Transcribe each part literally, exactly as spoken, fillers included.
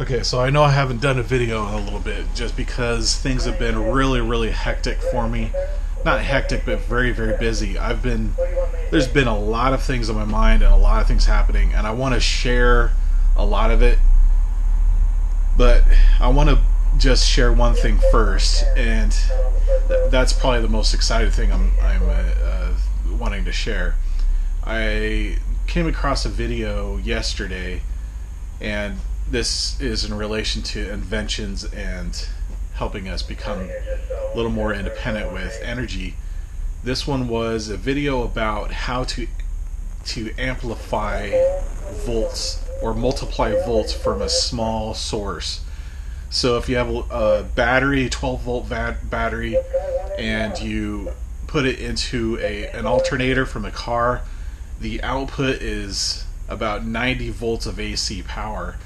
Okay, so I know I haven't done a video in a little bit just because things have been really, really hectic for me. Not hectic, but very, very busy. I've been, there's been a lot of things on my mind and a lot of things happening, and I want to share a lot of it, but I want to just share one thing first, and th that's probably the most exciting thing I'm, I'm uh, uh, wanting to share. I came across a video yesterday, and this is in relation to inventions and helping us become a little more independent with energy. This one was a video about how to to amplify volts or multiply volts from a small source. So if you have a battery, twelve volt battery, and you put it into a an alternator from a car, the output is about ninety volts of A C power.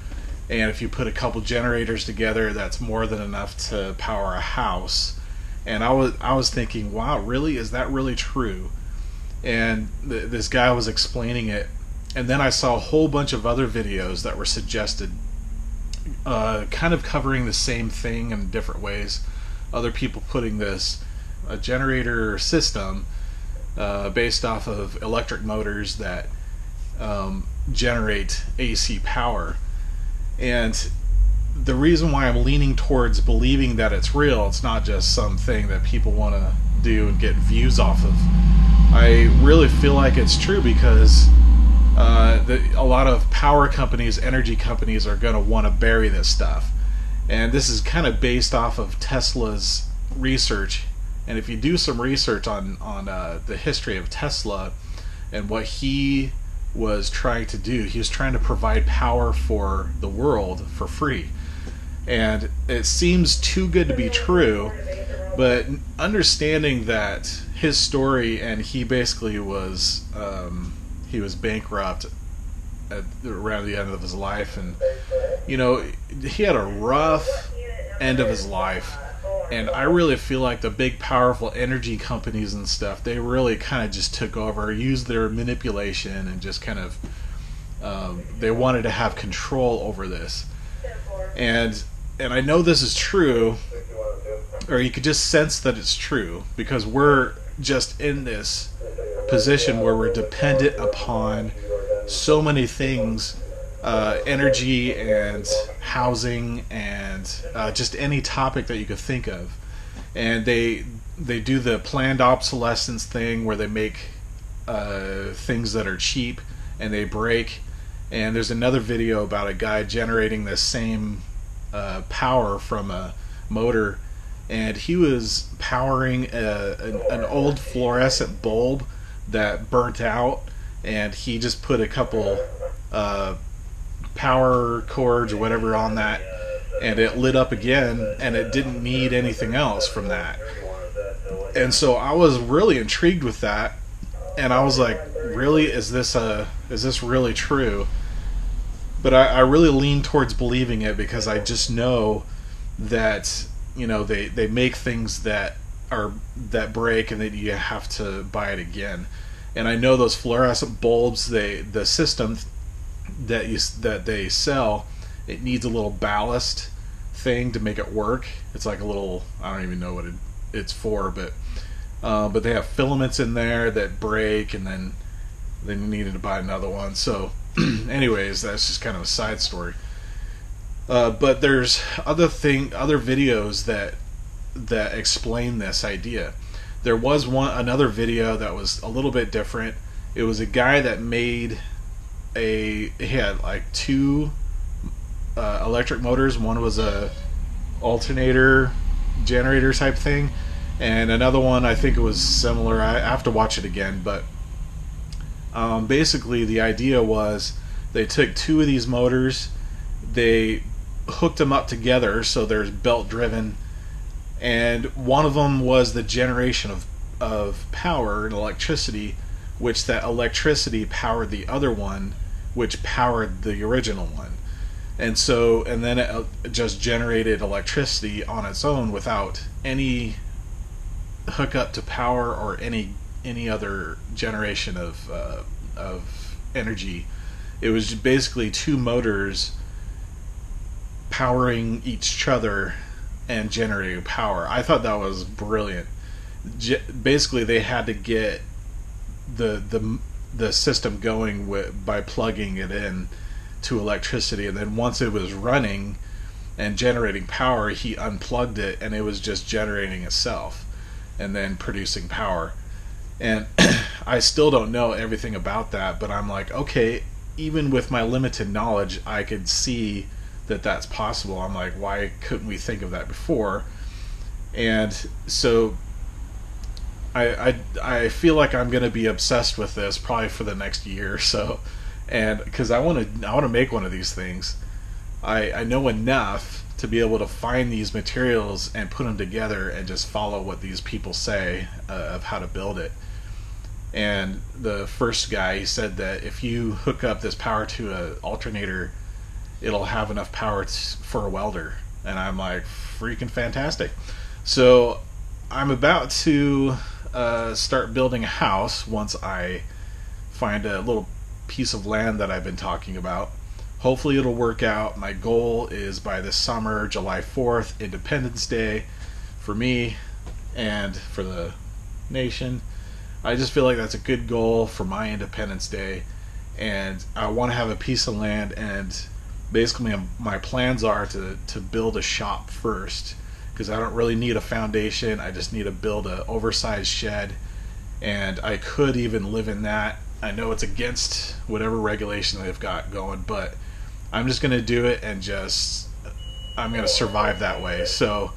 And if you put a couple generators together, that's more than enough to power a house. And I was I was thinking, wow, really? Is that really true? And th this guy was explaining it. And then I saw a whole bunch of other videos that were suggested, uh, kind of covering the same thing in different ways. Other people putting this a generator system uh, based off of electric motors that um, generate A C power. And the reason why I'm leaning towards believing that it's real, it's not just something that people want to do and get views off of, I really feel like it's true because uh, the, a lot of power companies, energy companies, are going to want to bury this stuff. And this is kind of based off of Tesla's research. And if you do some research on, on uh, the history of Tesla and what he was trying to do, he was trying to provide power for the world for free, and it seems too good to be true. But understanding that his story, and he basically was um, he was bankrupt at, around the end of his life, and you know, he had a rough end of his life, and I really feel like the big powerful energy companies and stuff, they really kind of just took over, used their manipulation, and just kind of um, they wanted to have control over this. And and I know this is true, or you could just sense that it's true, because we're just in this position where we're dependent upon so many things. Uh, energy and housing and uh, just any topic that you could think of, and they they do the planned obsolescence thing where they make uh, things that are cheap and they break. And there's another video about a guy generating the same uh, power from a motor, and he was powering a, an, an old fluorescent bulb that burnt out, and he just put a couple uh, power cords or whatever on that, and it lit up again, and it didn't need anything else from that. And so I was really intrigued with that, and I was like, really, is this a is this really true? But I, I really lean towards believing it, because I just know that, you know, they they make things that are that break, and that you have to buy it again. And I know those fluorescent bulbs, they the system that you that they sell, it needs a little ballast thing to make it work. It's like a little, I don't even know what it, it's for, but uh, but they have filaments in there that break, and then then you needed to buy another one. So anyways, that's just kind of a side story. Uh, but there's other thing other videos that that explain this idea. There was one another video that was a little bit different. It was a guy that made A, he had like two uh, electric motors. One was a alternator generator type thing, and another one, I think it was similar. I have to watch it again, but um, basically the idea was they took two of these motors, they hooked them up together, so there's belt driven, and one of them was the generation of of power and electricity, which that electricity powered the other one, which powered the original one. And so, and then it just generated electricity on its own without any hookup to power or any any other generation of uh, of energy. It was basically two motors powering each other and generating power. I thought that was brilliant. Ge- basically, they had to get the the the system going with, by plugging it in to electricity, and then once it was running and generating power, he unplugged it, and it was just generating itself and then producing power. And I still don't know everything about that, but I'm like, okay, even with my limited knowledge, I could see that that's possible. I'm like, why couldn't we think of that before? And so I I, I feel like I'm going to be obsessed with this probably for the next year or so, and because I want to I want to make one of these things. I, I know enough to be able to find these materials and put them together and just follow what these people say uh, of how to build it. And the first guy, he said that if you hook up this power to an alternator, it'll have enough power for a welder. And I'm like, freaking fantastic. So I'm about to uh, start building a house once I find a little piece of land that I've been talking about. Hopefully it'll work out. My goal is by this summer, July fourth, Independence Day for me and for the nation. I just feel like that's a good goal for my Independence Day, and I want to have a piece of land, and basically my plans are to, to build a shop first, because I don't really need a foundation. I just need to build an oversized shed, and I could even live in that. I know it's against whatever regulation they've got going, but I'm just going to do it, and just I'm going to survive that way. So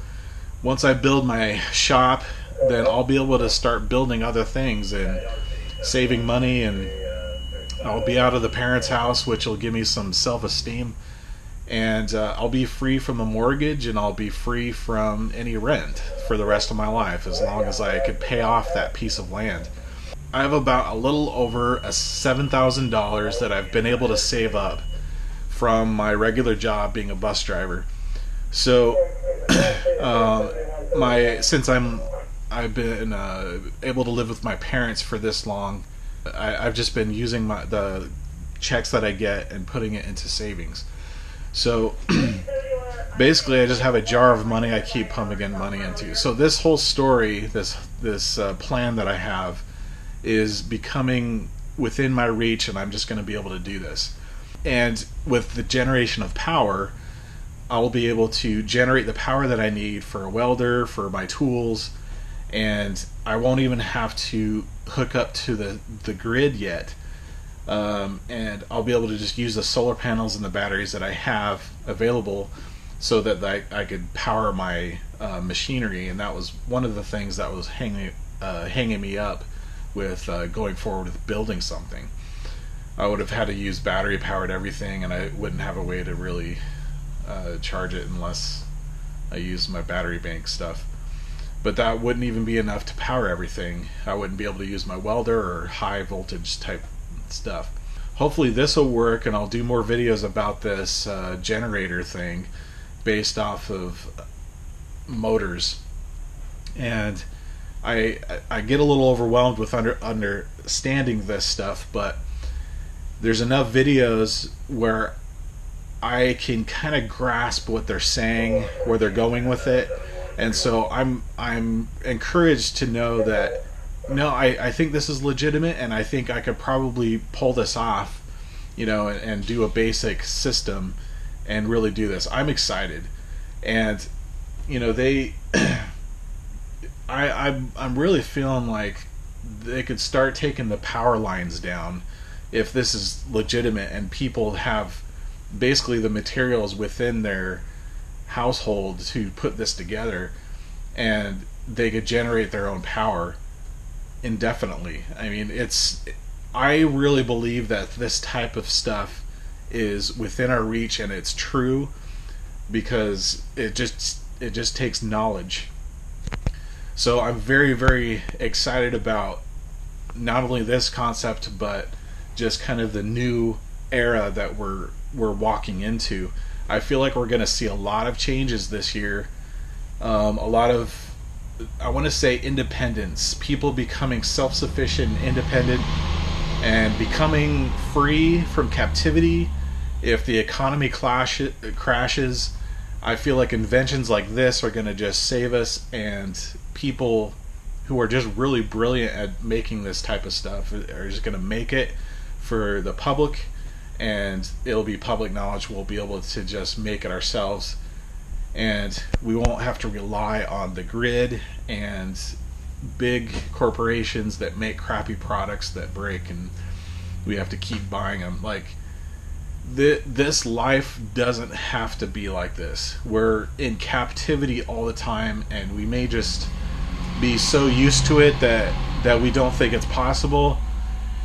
once I build my shop, then I'll be able to start building other things and saving money, and I'll be out of the parents' house, which will give me some self-esteem, and uh, I'll be free from a mortgage, and I'll be free from any rent for the rest of my life as long as I could pay off that piece of land. I have about a little over a seven thousand dollars that I've been able to save up from my regular job being a bus driver. So um, my since I'm I've been uh, able to live with my parents for this long, I, I've just been using my the checks that I get and putting it into savings. So basically I just have a jar of money I keep pumping in money into. So this whole story, this this uh, plan that I have, is becoming within my reach, and I'm just going to be able to do this. And with the generation of power, I'll be able to generate the power that I need for a welder, for my tools, and I won't even have to hook up to the, the grid yet. Um, and I'll be able to just use the solar panels and the batteries that I have available so that I, I could power my uh, machinery. And that was one of the things that was hanging, uh, hanging me up with uh, going forward with building something. I would have had to use battery powered everything, and I wouldn't have a way to really uh, charge it unless I used my battery bank stuff. But that wouldn't even be enough to power everything. I wouldn't be able to use my welder or high voltage type stuff. Hopefully this will work, and I'll do more videos about this uh, generator thing based off of motors. And I I get a little overwhelmed with under, understanding this stuff, but there's enough videos where I can kind of grasp what they're saying, where they're going with it, and so I'm I'm encouraged to know that no, I, I think this is legitimate, and I think I could probably pull this off, you know, and, and do a basic system and really do this. I'm excited, and you know they. I, I'm, I'm really feeling like they could start taking the power lines down if this is legitimate and people have basically the materials within their household to put this together, and they could generate their own power indefinitely. I mean, it's I really believe that this type of stuff is within our reach, and it's true because it just it just takes knowledge. So I'm very, very excited about not only this concept, but just kind of the new era that we're we're walking into. I feel like we're going to see a lot of changes this year. Um, a lot of, I want to say, independence. People becoming self-sufficient, independent, and becoming free from captivity. If the economy clash, crashes, I feel like inventions like this are going to just save us, and people who are just really brilliant at making this type of stuff are just going to make it for the public, and it'll be public knowledge. We'll be able to just make it ourselves, and we won't have to rely on the grid and big corporations that make crappy products that break and we have to keep buying them. Like, Th this life doesn't have to be like this. We're in captivity all the time, and we may just be so used to it that that we don't think it's possible.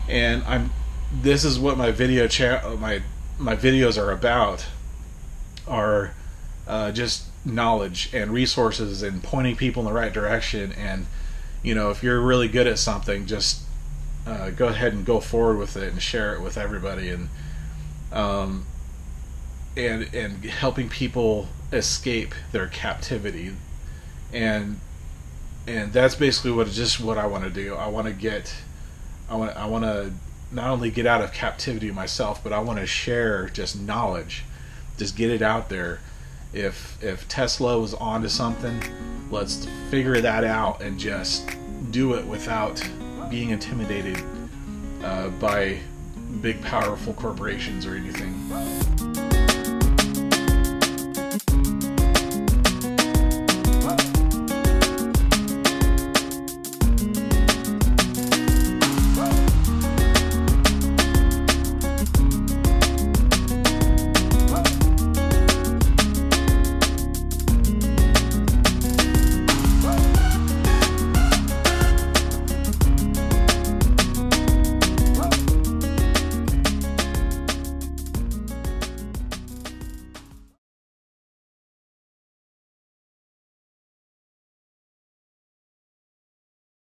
And I'm this is what my video cha my my videos are about, are uh, just knowledge and resources and pointing people in the right direction. And you know, if you're really good at something, just uh, go ahead and go forward with it and share it with everybody, and Um, and and helping people escape their captivity, and and that's basically what just what I want to do. I want to get, I want I want to not only get out of captivity myself, but I want to share just knowledge, just get it out there. If if Tesla was onto something, let's figure that out and just do it without being intimidated uh, by big powerful corporations or anything.